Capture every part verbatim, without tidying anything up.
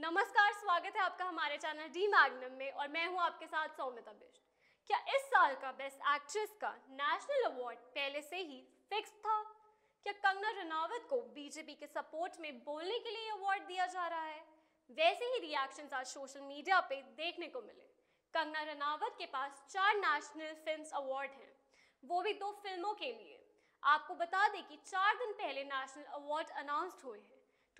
नमस्कार, स्वागत है आपका हमारे चैनल डी मैग्नम में और मैं हूं आपके साथ सौमिता बिष्ट। क्या इस साल का बेस्ट एक्ट्रेस का नेशनल अवार्ड पहले से ही फिक्स था? क्या कंगना रनावत को बीजेपी के सपोर्ट में बोलने के लिए अवार्ड दिया जा रहा है? वैसे ही रिएक्शंस आज सोशल मीडिया पे देखने को मिले। कंगना रनावत के पास चार नेशनल फिल्म अवार्ड हैं, वो भी दो फिल्मों के लिए। आपको बता दें कि चार दिन पहले नेशनल अवार्ड अनाउंस्ड हुए हैं।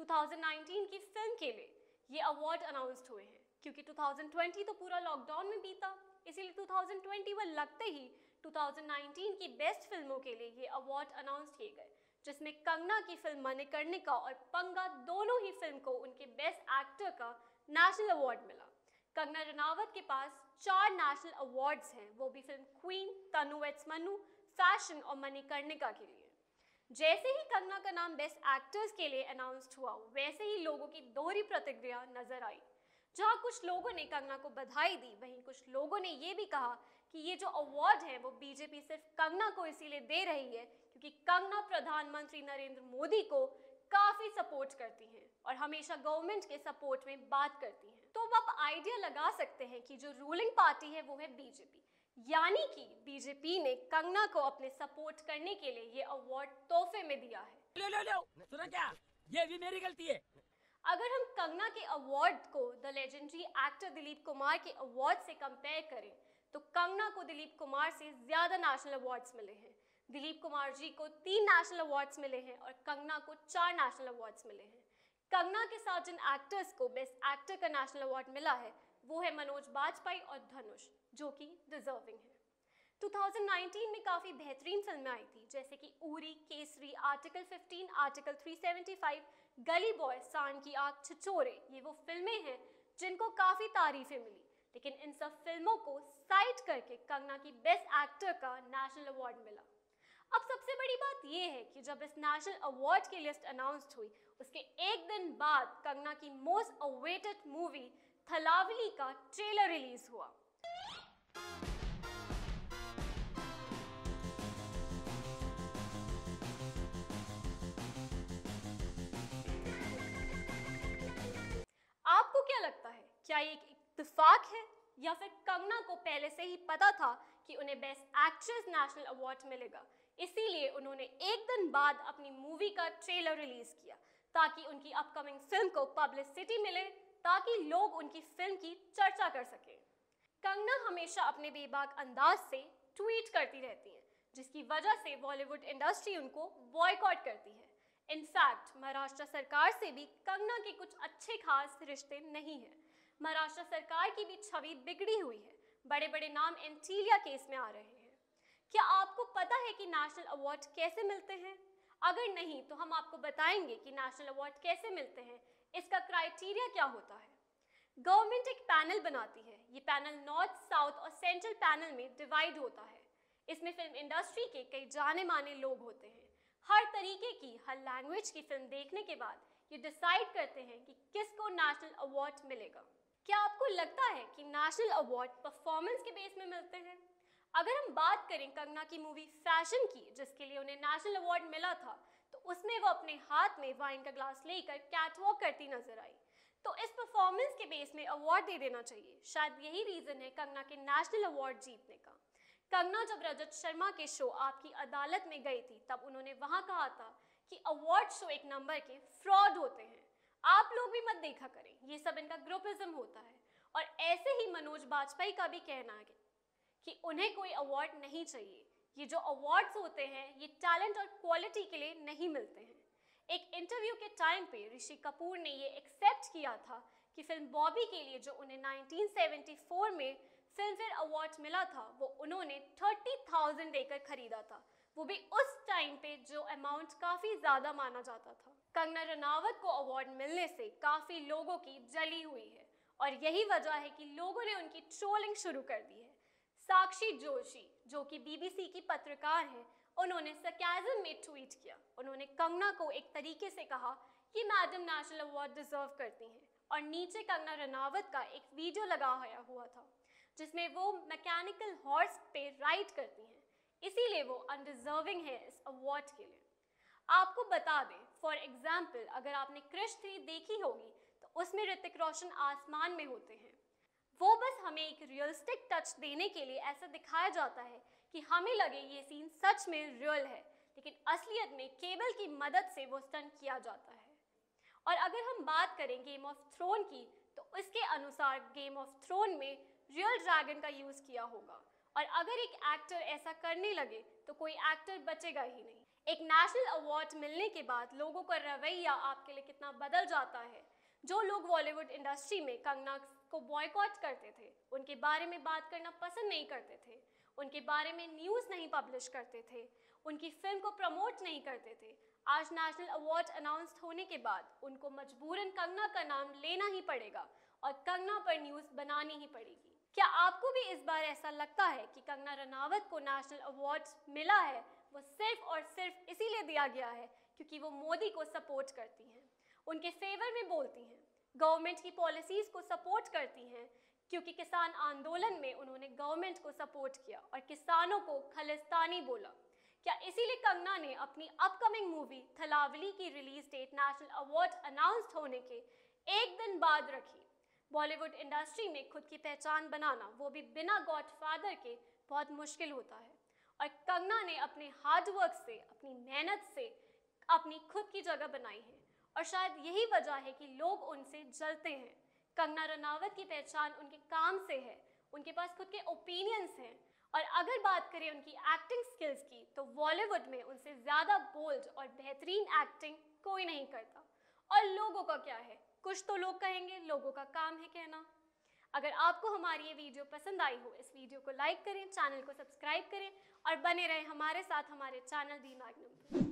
दो हज़ार उन्नीस की फिल्म के लिए ये अवार्ड अनाउंस्ड हुए हैं, क्योंकि दो हज़ार बीस तो पूरा लॉकडाउन में बीता, इसीलिए दो हज़ार इक्कीस लगते ही दो हज़ार उन्नीस की बेस्ट फिल्मों के लिए ये अवार्ड अनाउंस किए गए, जिसमें कंगना की फिल्म मणिकर्णिका और पंगा दोनों ही फिल्म को उनके बेस्ट एक्टर का नेशनल अवार्ड मिला। कंगना रनावत के पास चार नेशनल अवार्ड्स हैं, वो भी film Queen, Tanu weds Manu, fashion और मणिकर्णिका के लिए। जैसे ही कंगना का नाम बेस्ट एक्टर्स के लिए अनाउंस्ड हुआ, वैसे ही लोगों की दोहरी प्रतिक्रिया नजर आई। जहां कुछ लोगों ने कंगना को बधाई दी, वहीं कुछ लोगों ने ये भी कहा कि ये जो अवार्ड है वो बीजेपी सिर्फ कंगना को इसीलिए दे रही है क्योंकि कंगना प्रधानमंत्री नरेंद्र मोदी को काफी सपोर्ट करती हैं और हमेशा गवर्नमेंट के सपोर्ट में बात करती हैं। तो आप आइडिया लगा सकते हैं कि जो रूलिंग पार्टी है वो है बीजेपी, यानी कि बीजेपी ने कंगना को अपने सपोर्ट करने के लिए ये अवार्ड तोहफे में दिया है। लो लो लो, सुना क्या? ये भी मेरी गलती है। अगर हम कंगना के अवार्ड को the legendary actor Dilip Kumar के अवार्ड से कंपेयर करें तो कंगना को दिलीप कुमार से ज्यादा नेशनल अवार्ड्स मिले हैं। दिलीप कुमार जी को तीन नेशनल अवार्ड्स मिले हैं और कंगना को चार नेशनल अवार्ड्स मिले हैं। कंगना के साथ जिन एक्टर्स को बेस्ट एक्टर का नेशनल अवार्ड मिला है वो है मनोज बाजपेयी और धनुष, जो कि डिजर्विंग है। दो हज़ार उन्नीस में काफ़ी बेहतरीन फिल्में आई थी, जैसे कि उरी, केसरी, आर्टिकल पंद्रह, आर्टिकल तीन सौ पचहत्तर, गली बॉय, सांड की आग, छिछोरे। ये वो फिल्में हैं जिनको काफ़ी तारीफें मिली, लेकिन इन सब फिल्मों को साइड करके कंगना की बेस्ट एक्टर का नेशनल अवार्ड मिला। अब सबसे बड़ी बात यह है कि जब इस नेशनल अवार्ड की लिस्ट अनाउंस्ड हुई, उसके एक दिन बाद कंगना की मोस्ट अवेटेड मूवी थलावली का ट्रेलर रिलीज हुआ। आपको क्या लगता है, क्या ये एक इत्तेफाक है या फिर कंगना को पहले से ही पता था कि उन्हें बेस्ट एक्ट्रेस नेशनल अवार्ड मिलेगा, इसीलिए उन्होंने एक दिन बाद अपनी मूवी का ट्रेलर रिलीज किया ताकि उनकी अपकमिंग फिल्म को पब्लिसिटी मिले, ताकि लोग उनकी फिल्म की चर्चा कर सकें। कंगना हमेशा अपने बेबाक अंदाज से ट्वीट करती रहती हैं, जिसकी वजह से बॉलीवुड इंडस्ट्री उनको बॉयकॉट करती है। इनफैक्ट महाराष्ट्र सरकार से भी कंगना के कुछ अच्छे खास रिश्ते नहीं हैं। महाराष्ट्र सरकार की भी छवि बिगड़ी हुई है। बड़े बड़े नाम एंटीलिया केस में आ रहे हैं। क्या आपको पता है कि नेशनल अवार्ड कैसे मिलते हैं? अगर नहीं तो हम आपको बताएंगे कि नेशनल अवार्ड कैसे मिलते हैं, इसका क्राइटेरिया क्या होता है। गवर्नमेंट एक पैनल बनाती है। ये पैनल नॉर्थ, साउथ और सेंट्रल पैनल में डिवाइड होता है। इसमें फिल्म इंडस्ट्री के कई जाने माने लोग होते हैं। हर तरीके की, हर लैंग्वेज की फिल्म देखने के बाद ये डिसाइड करते हैं कि किसको नेशनल अवार्ड मिलेगा। क्या आपको लगता है कि नेशनल अवार्ड परफॉर्मेंस के बेस में मिलते हैं? अगर हम बात करें कंगना की मूवी फैशन की, जिसके लिए उन्हें नेशनल अवार्ड मिला था, तो उसमें वो अपने हाथ में वाइन का ग्लास लेकर कैटवॉक करती नजर आई। तो इस परफॉर्मेंस के बेस में अवार्ड दे देना चाहिए। शायद यही रीजन है कंगना के नेशनल अवार्ड जीतने का। कंगना जब रजत शर्मा के शो आपकी अदालत में गई थी, तब उन्होंने वहां कहा था कि अवार्ड शो एक नंबर के फ्रॉड होते हैं, आप लोग भी मत देखा करें, ये सब इनका ग्रुपिज्म होता है। और ऐसे ही मनोज बाजपेयी का भी कहना है कि उन्हें कोई अवार्ड नहीं चाहिए, ये जो अवार्ड्स होते हैं ये टैलेंट और क्वालिटी के लिए नहीं मिलते हैं। एक इंटरव्यू के टाइम पे ऋषि कपूर ने ये एक्सेप्ट किया था कि फिल्म बॉबी के लिए जो उन्हें उन्नीस सौ चौहत्तर में फिल्मफेयर अवार्ड मिला था, वो उन्होंने तीस हज़ार देकर खरीदा था, वो भी उस टाइम पे जो अमाउंट काफ़ी ज़्यादा माना जाता था। कंगना रनावत को अवार्ड मिलने से काफ़ी लोगों की जली हुई है और यही वजह है कि लोगों ने उनकी ट्रोलिंग शुरू कर दी है। साक्षी जोशी, जो कि बीबीसी की पत्रकार हैं, उन्होंने सरकाज़म में ट्वीट किया। उन्होंने कंगना को एक तरीके से कहा कि मैडम नेशनल अवार्ड डिजर्व करती हैं और नीचे कंगना रनावत का एक वीडियो लगाया हुआ था जिसमें वो मैकेनिकल हॉर्स पे राइड करती हैं, इसीलिए वो अनडिजर्विंग है इस अवार्ड के लिए। आपको बता दें, फॉर एग्जाम्पल, अगर आपने क्रिश थ्री देखी होगी तो उसमें ऋतिक रोशन आसमान में होते हैं। वो बस हमें एक रियलिस्टिक टच देने के लिए ऐसा दिखाया जाता है कि हमें लगे ये सीन सच में रियल है, लेकिन असलियत में केबल की मदद से वो स्टंट किया जाता है। और अगर हम बात करें गेम ऑफ थ्रोन की, तो उसके अनुसार गेम ऑफ थ्रोन में रियल ड्रैगन का यूज़ किया होगा, और अगर एक एक्टर ऐसा करने लगे तो कोई एक्टर बचेगा ही नहीं। एक नेशनल अवार्ड मिलने के बाद लोगों का रवैया आपके लिए कितना बदल जाता है। जो लोग बॉलीवुड इंडस्ट्री में कंगना को बॉयकॉट करते थे, उनके बारे में बात करना पसंद नहीं करते थे, उनके बारे में न्यूज़ नहीं पब्लिश करते थे, उनकी फिल्म को प्रमोट नहीं करते थे, आज नेशनल अवार्ड अनाउंस होने के बाद उनको मजबूरन कंगना का नाम लेना ही पड़ेगा और कंगना पर न्यूज़ बनानी ही पड़ेगी। क्या आपको भी इस बार ऐसा लगता है कि कंगना रनावत को नेशनल अवार्ड मिला है वो सिर्फ और सिर्फ इसीलिए दिया गया है क्योंकि वो मोदी को सपोर्ट करती हैं, उनके फेवर में बोलती हैं, गवर्नमेंट की पॉलिसीज़ को सपोर्ट करती हैं, क्योंकि किसान आंदोलन में उन्होंने गवर्नमेंट को सपोर्ट किया और किसानों को खालिस्तानी बोला? क्या इसीलिए कंगना ने अपनी अपकमिंग मूवी थलावली की release date national award announce होने के एक दिन बाद रखी? बॉलीवुड इंडस्ट्री में खुद की पहचान बनाना, वो भी बिना गॉडफादर के, बहुत मुश्किल होता है, और कंगना ने अपने हार्डवर्क से, अपनी मेहनत से अपनी खुद की जगह बनाई है, और शायद यही वजह है कि लोग उनसे जलते हैं। कंगना रनावत की पहचान उनके काम से है, उनके पास खुद के ओपिनियंस हैं, और अगर बात करें उनकी एक्टिंग स्किल्स की, तो बॉलीवुड में उनसे ज़्यादा बोल्ड और बेहतरीन एक्टिंग कोई नहीं करता। और लोगों का क्या है, कुछ तो लोग कहेंगे, लोगों का काम है कहना। अगर आपको हमारी ये वीडियो पसंद आई हो, इस वीडियो को लाइक करें, चैनल को सब्सक्राइब करें और बने रहें हमारे साथ, हमारे चैनल डी मैग्नम।